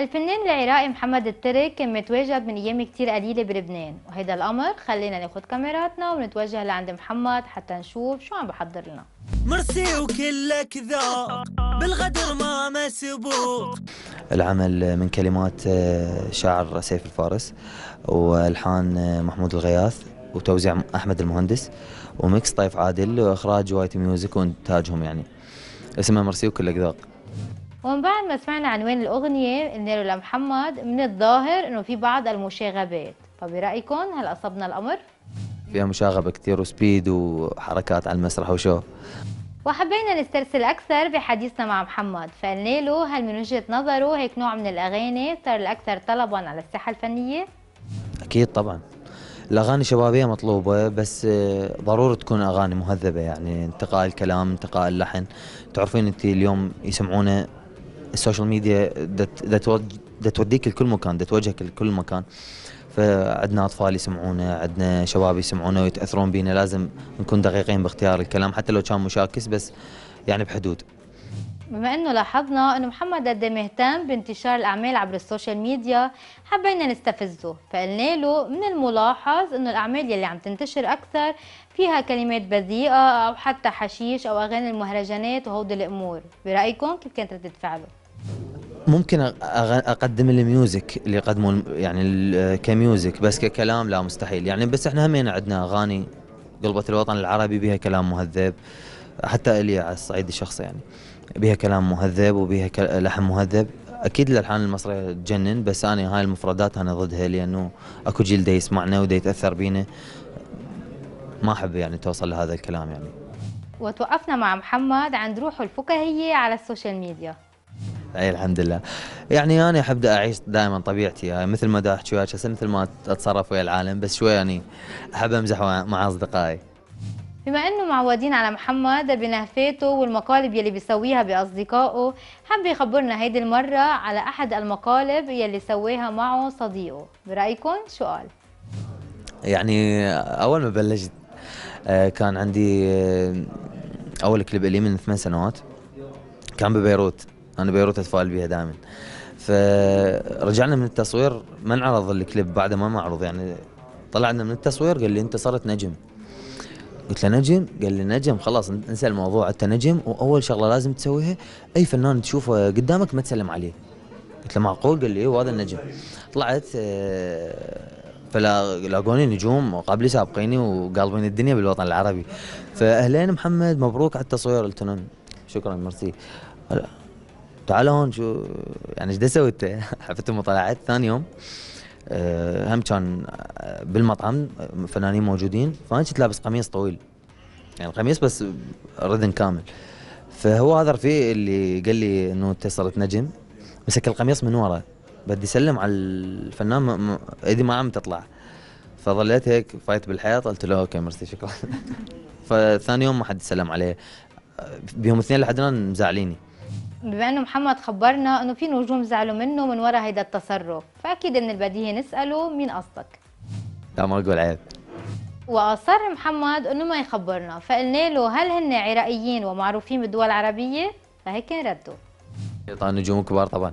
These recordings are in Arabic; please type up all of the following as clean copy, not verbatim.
الفنان العراقي محمد الترك متواجد من ايام كتير قليله بلبنان، وهذا الامر خلينا ناخذ كاميراتنا ونتوجه لعند محمد حتى نشوف شو عم بحضر لنا. مرسي وكله كذاب بالغدر ما مسبوق. العمل من كلمات شاعر سيف الفارس والحان محمود الغياث وتوزيع احمد المهندس وميكس طيف عادل واخراج هوايت ميوزك وانتاجهم، يعني اسمها مرسي وكله كذاب. ومن بعد ما سمعنا عنوان الأغنية قلنا له لمحمد من الظاهر إنه في بعض المشاغبات، فبرأيكم هل أصبنا الأمر؟ فيها مشاغبة كتير وسبيد وحركات على المسرح وشو. وحبينا نسترسل أكثر بحديثنا مع محمد، فقلنا له هل من وجهة نظره هيك نوع من الأغاني صار الأكثر طلباً على الساحة الفنية؟ أكيد طبعاً، الأغاني شبابية مطلوبة، بس ضروري تكون أغاني مهذبة، يعني انتقاء الكلام انتقاء اللحن. تعرفين أنت اليوم يسمعونه السوشيال ميديا دا توديك لكل مكان، دا توجهك لكل مكان، فعندنا اطفال يسمعونا، عندنا شباب يسمعونا ويتاثرون بينا. لازم نكون دقيقين باختيار الكلام حتى لو كان مشاكس، بس يعني بحدود. بما انه لاحظنا انه محمد قد مهتم بانتشار الاعمال عبر السوشيال ميديا، حبينا نستفزه، فقلنا له من الملاحظ انه الاعمال يلي عم تنتشر اكثر فيها كلمات بذيئه او حتى حشيش او اغاني المهرجانات وهودي الامور، برايكم كيف كانت ردة فعله؟ ممكن اقدم الميوزك اللي يقدمون يعني كميوزك، بس ككلام لا مستحيل يعني. بس احنا همين عندنا اغاني قلبة الوطن العربي بها كلام مهذب، حتى الي على الصعيد الشخصي يعني بها كلام مهذب وبها لحن مهذب. اكيد الالحان المصريه تجنن، بس انا هاي المفردات انا ضدها، لانه اكو جيل دا يسمعنا ودا يتاثر بينا، ما احب يعني توصل لهذا الكلام يعني. وتوقفنا مع محمد عند روحه الفكاهيه على السوشيال ميديا. اي الحمد لله، يعني انا احب اعيش دائما طبيعتي، يعني مثل ما دا احكي وياك هسه مثل ما اتصرف ويا العالم، بس شوي يعني احب امزح مع اصدقائي. بما انه معودين على محمد بنهفاته والمقالب يلي بيسويها باصدقائه، حب يخبرنا هيدي المره على احد المقالب يلي سواها معه صديقه، برايكم شو قال؟ يعني اول ما بلشت كان عندي اول كليب لي من 8 سنوات، كان ببيروت، انا بيروت اتفائل بيها دائما. فرجعنا من التصوير، ما انعرض الكليب بعد ما معروض، يعني طلعنا من التصوير قال لي انت صرت نجم. قلت له نجم؟ قال لي نجم خلاص انسى الموضوع، انت نجم واول شغله لازم تسويها اي فنان تشوفه قدامك ما تسلم عليه. قلت له معقول؟ قال لي ايه وهذا النجم. طلعت فلاقوني نجوم قبلي سابقيني وقالبين الدنيا بالوطن العربي. فاهلين محمد مبروك على التصوير. قلت لهم شكرا مرسي. تعالوا هون شو يعني ايش دا سويت؟ حفتهم وطلعت ثاني يوم هم كان بالمطعم فنانين موجودين، فانا كنت لابس قميص طويل يعني قميص بس ردن كامل. فهو هذا رفيقي اللي قال لي انه انت صرت نجم، مسك القميص من ورا بدي اسلم على الفنان ايدي ما عم تطلع، فظليت هيك فايت بالحيط. قلت له اوكي مرسي شكرا. فثاني يوم ما حد سلم عليه، بيهم اثنين لحد الان مزعليني. بما انه محمد خبرنا انه في نجوم زعلوا منه من وراء هيدا التصرف، فاكيد من البديهي نساله مين قصدك؟ لا ما اقول عيب. واصر محمد انه ما يخبرنا، فقلنا له هل هن عراقيين ومعروفين بالدول العربيه؟ فهيك ردوا. طبعا نجوم كبار طبعا.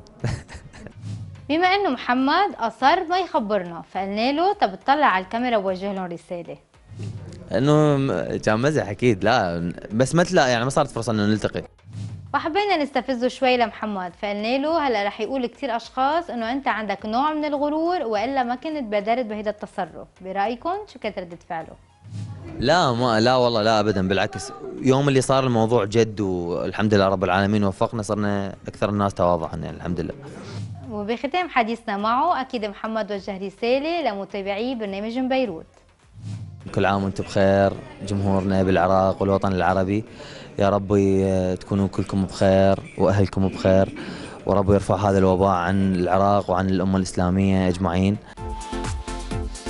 بما انه محمد اصر ما يخبرنا، فقلنا له طب اطلع على الكاميرا ووجه لهم رساله. انه كان مزح اكيد، لا بس ما تلاقي يعني ما صارت فرصه انه نلتقي. وحبينا نستفزه شوي لمحمد، فقلنا له هلا رح يقول كثير اشخاص انه انت عندك نوع من الغرور والا ما كنت بادرت بهذا التصرف، برايكم شو كانت رده فعله؟ لا ما لا والله لا ابدا، بالعكس يوم اللي صار الموضوع جد والحمد لله رب العالمين وفقنا، صرنا اكثر الناس تواضعا يعني الحمد لله. وبختام حديثنا معه اكيد محمد وجه رساله لمتابعي برنامج من بيروت. كل عام وانتم بخير جمهورنا بالعراق والوطن العربي، يا ربي تكونوا كلكم بخير واهلكم بخير، وربي يرفع هذا الوباء عن العراق وعن الامه الاسلاميه اجمعين.